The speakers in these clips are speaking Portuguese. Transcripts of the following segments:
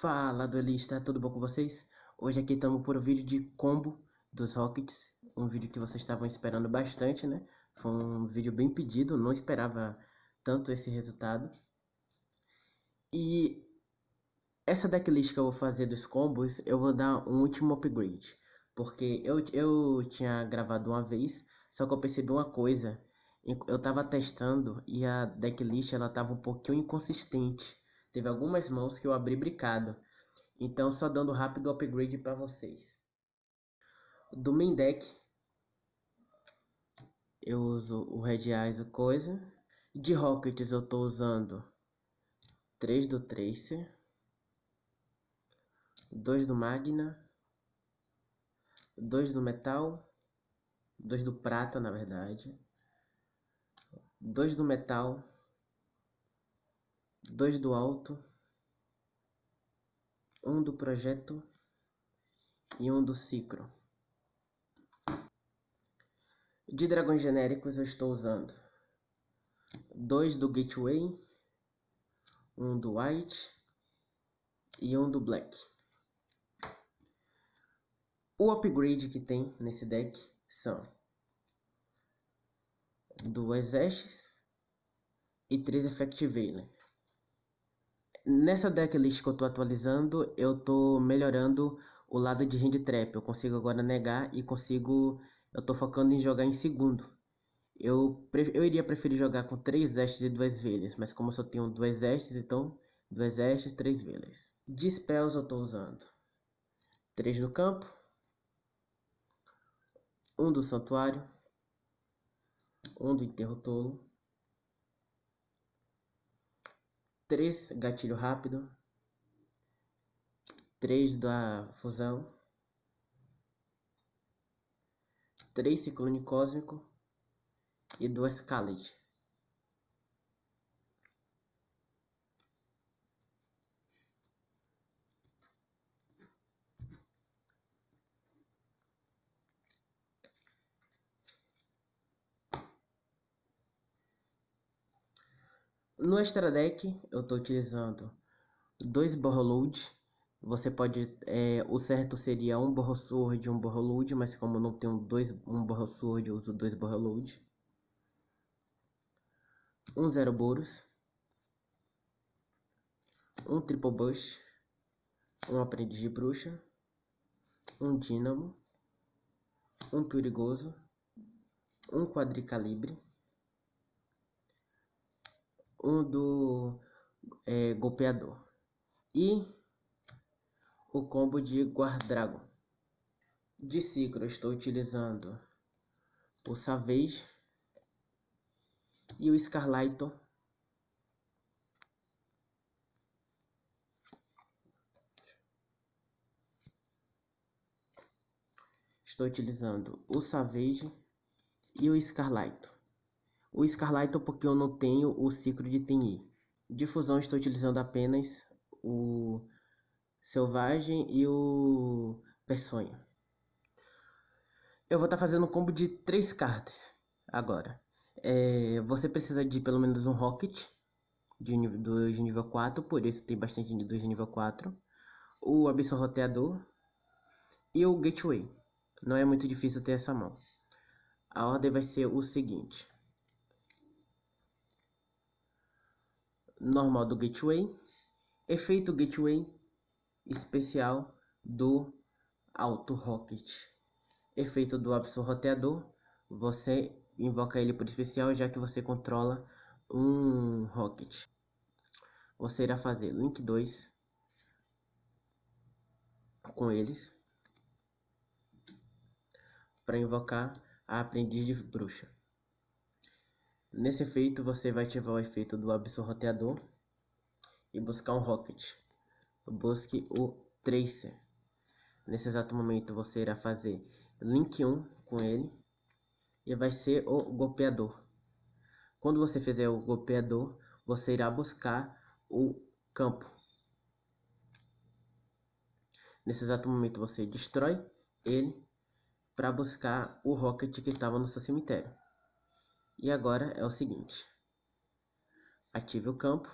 Fala duelista, tudo bom com vocês? Hoje aqui estamos por um vídeo de combo dos Rokkets. Um vídeo que vocês estavam esperando bastante, né? Foi um vídeo bem pedido, não esperava tanto esse resultado. E essa decklist que eu vou fazer dos combos, eu vou dar um último upgrade. Porque eu tinha gravado uma vez, só que eu percebi uma coisa. Eu tava testando e a decklist ela tava um pouquinho inconsistente. Teve algumas mãos que eu abri brincado. Então só dando rápido upgrade para vocês. Do main deck eu uso o Red-Eyes, o coisa. De Rockets eu tô usando 3 do Tracer, 2 do Magna, 2 do Metal, 2 do Prata na verdade, 2 do Metal, 2 do Alto, 1 do Projeto e 1 do Ciclo. De dragões genéricos eu estou usando 2 do Gateway, 1 do White e 1 do Black. O upgrade que tem nesse deck são 2 Zestes e 3 Effect Veiler. Nessa decklist que eu tô atualizando, eu tô melhorando o lado de hand trap. Eu consigo agora negar e consigo... Eu tô focando em jogar em segundo. Eu iria preferir jogar com 3 Zestes e 2 Veilas, mas como eu só tenho 2 Zestes, então 2 Zestes, 3 Veilas. Dispels eu tô usando 3 do campo, 1 do santuário, 1 do enterro tolo, 3 gatilho rápido, 3 da fusão, 3 ciclone cósmico e 2 Scaled. No extra deck eu estou utilizando 2 Borreload. Você pode, o certo seria 1 Borrelsword e 1 Borreload, mas como eu não tenho 1 Borrelsword, eu uso 2 Borreload. 1 Zeroboros, 1 triple bush, 1 aprendiz de bruxa, 1 dínamo, 1 perigoso, 1 quadricalibre, 1 do Golpeador e o combo de Guardragon. De Ciclo estou utilizando o Savage e o Scarlight. Estou utilizando o Savage e o Scarlight. O Scarlight porque eu não tenho o Ciclo de TI. De fusão estou utilizando apenas o Selvagem e o Peçonha. Eu vou estar fazendo um combo de 3 cartas agora. Você precisa de pelo menos um Rocket de nível 4, por isso tem bastante de nível 4. O Abissal Roteador e o Gateway. Não é muito difícil ter essa mão. A ordem vai ser o seguinte: normal do Gateway, efeito Gateway, especial do Alto Rocket. Efeito do Abissal Roteador, você invoca ele por especial, já que você controla um Rocket. Você irá fazer Link 2 com eles para invocar a aprendiz de bruxa. Nesse efeito você vai ativar o efeito do Abissal Roteador e buscar um Rocket. Busque o Tracer. Nesse exato momento você irá fazer Link 1 com ele e vai ser o Golpeador. Quando você fizer o Golpeador, você irá buscar o campo. Nesse exato momento você destrói ele para buscar o Rocket que estava no seu cemitério. E agora é o seguinte: ative o campo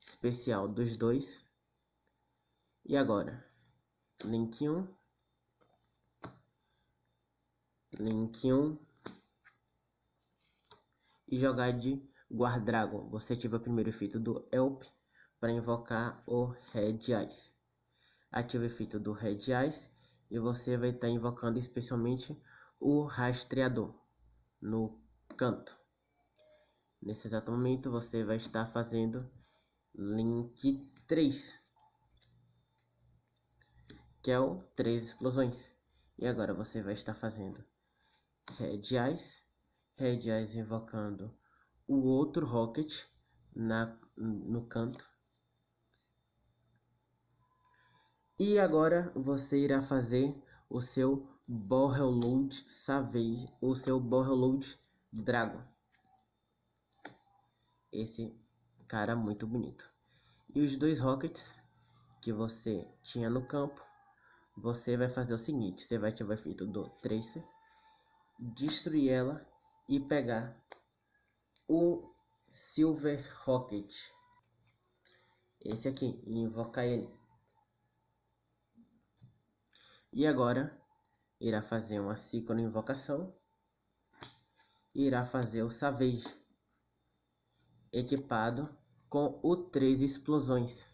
especial dos dois E agora? Link 1. Link 1. E jogar de Guardragon. Você ativa o primeiro efeito do Help para invocar o Red-Eyes. Ativa o efeito do Red-Eyes e você vai estar invocando especialmente o Rastreador no canto. Nesse exato momento você vai estar fazendo Link 3, que é o 3 explosões. E agora você vai estar fazendo Red-Eyes invocando o outro Rocket no canto. E agora você irá fazer o seu Borreload Savage, o seu Borreload Dragon. Esse cara muito bonito. E os dois Rockets que você tinha no campo, você vai fazer o seguinte: você vai ativar o efeito do Tracer, destruir ela e pegar o Silver Rocket, esse aqui, e invocar ele. E agora irá fazer uma Ciclo invocação e irá fazer o Savage equipado com o 3 explosões.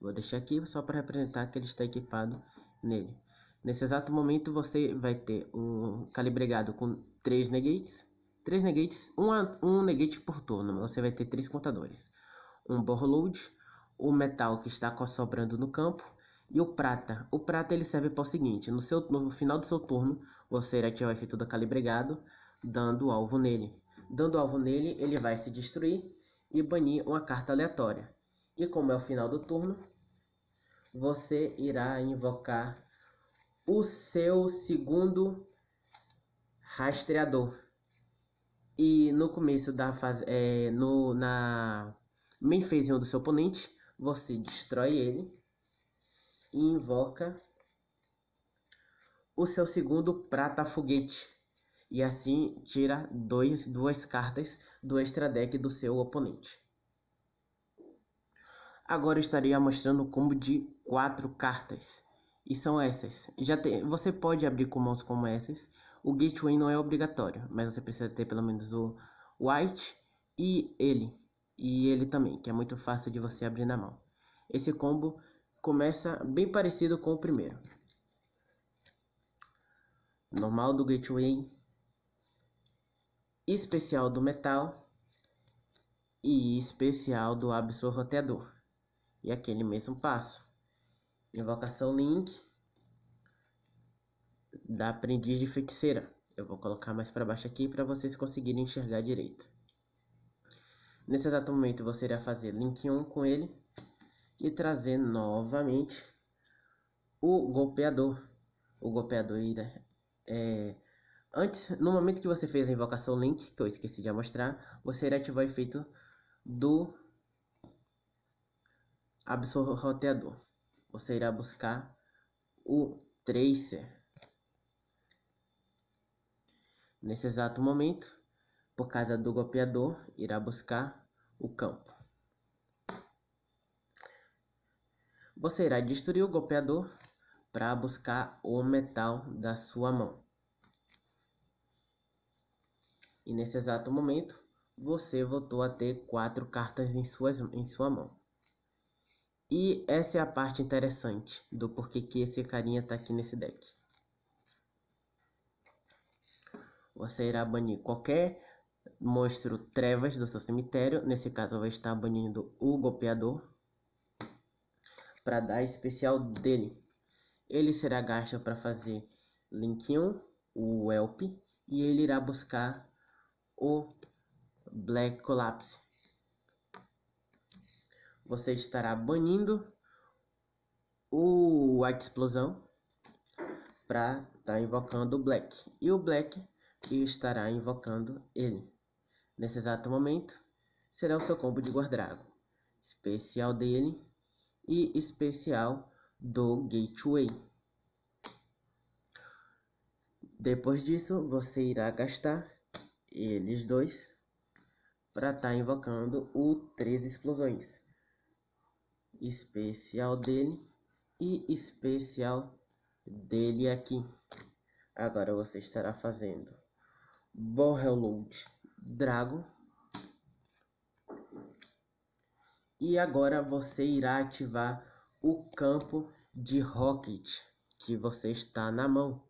Vou deixar aqui só para representar que ele está equipado nele. Nesse exato momento você vai ter um calibregado com 3 negates. 3 negates, um negate por turno. Você vai ter 3 contadores. Um Borreload, o Metal que está sobrando no campo e o Prata. O Prata ele serve para o seguinte: no final do seu turno, você irá ativar o efeito do calibregado, dando alvo nele. Dando alvo nele, ele vai se destruir e banir uma carta aleatória. E como é o final do turno, você irá invocar o seu segundo Rastreador. E no começo da fase, na main phase 1 do seu oponente, você destrói ele e invoca o seu segundo Prata Foguete. E assim tira duas cartas do extra deck do seu oponente. Agora eu estaria mostrando o combo de 4 cartas. E são essas. Você pode abrir com mãos como essas. O Gateway não é obrigatório, mas você precisa ter pelo menos o White e ele. E ele também, que é muito fácil de você abrir na mão. Esse combo começa bem parecido com o primeiro. Normal do Gateway, especial do Metal e especial do Abissal Roteador. E aquele mesmo passo. Invocação Link da Aprendiz de Feiticeira. Eu vou colocar mais para baixo aqui para vocês conseguirem enxergar direito. Nesse exato momento você irá fazer Link 1 com ele e trazer novamente o Golpeador. O Golpeador irá, antes, no momento que você fez a invocação Link, que eu esqueci de mostrar, você irá ativar o efeito do Abissal Roteador. Você irá buscar o Tracer. Nesse exato momento, por causa do Golpeador, irá buscar o campo. Você irá destruir o Golpeador para buscar o Metal da sua mão. E nesse exato momento, você voltou a ter 4 cartas em sua mão. E essa é a parte interessante do porquê que esse carinha está aqui nesse deck. Você irá banir qualquer monstro trevas do seu cemitério. Nesse caso, vai estar banindo o Golpeador para dar especial dele. Ele será gasto para fazer Link 1, o Help, e ele irá buscar o Black Collapse. Você estará banindo o White Explosão para estar invocando o Black, e o Black estará invocando ele. Nesse exato momento será o seu combo de Guardragon, especial dele e especial do Gateway. Depois disso, você irá gastar eles dois para estar invocando o 3 explosões, especial dele e especial dele aqui. Agora você estará fazendo Borreload Dragon. E agora você irá ativar o campo de Rocket que você está na mão.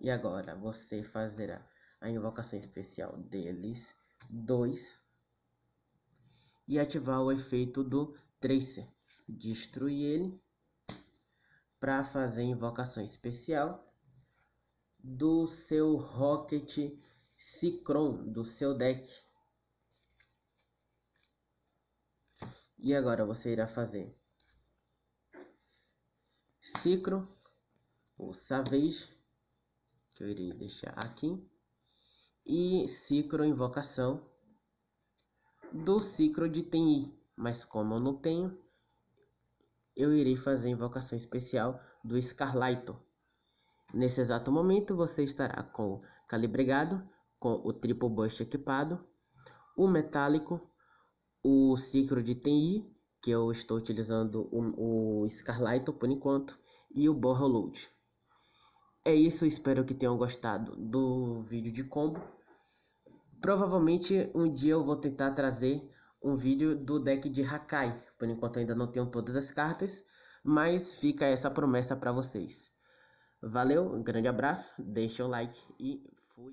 E agora você fará a invocação especial deles, 2. E ativar o efeito do Tracer. Destruir ele. Para fazer a invocação especial do seu Rocket Ciclo, do seu deck. E agora você irá fazer Ciclo, o Savage, que eu irei deixar aqui, e Ciclo invocação do Ciclo de TI, mas como eu não tenho, eu irei fazer a invocação especial do Scarlight. Nesse exato momento você estará com o calibrado, com o triple bush equipado, o metálico, o Ciclo de TI, que eu estou utilizando o Scarlight por enquanto, e o Borreload. É isso, espero que tenham gostado do vídeo de combo. Provavelmente um dia eu vou tentar trazer um vídeo do deck de Hakai. Por enquanto ainda não tenho todas as cartas, mas fica essa promessa para vocês. Valeu, um grande abraço, deixa um like e fui!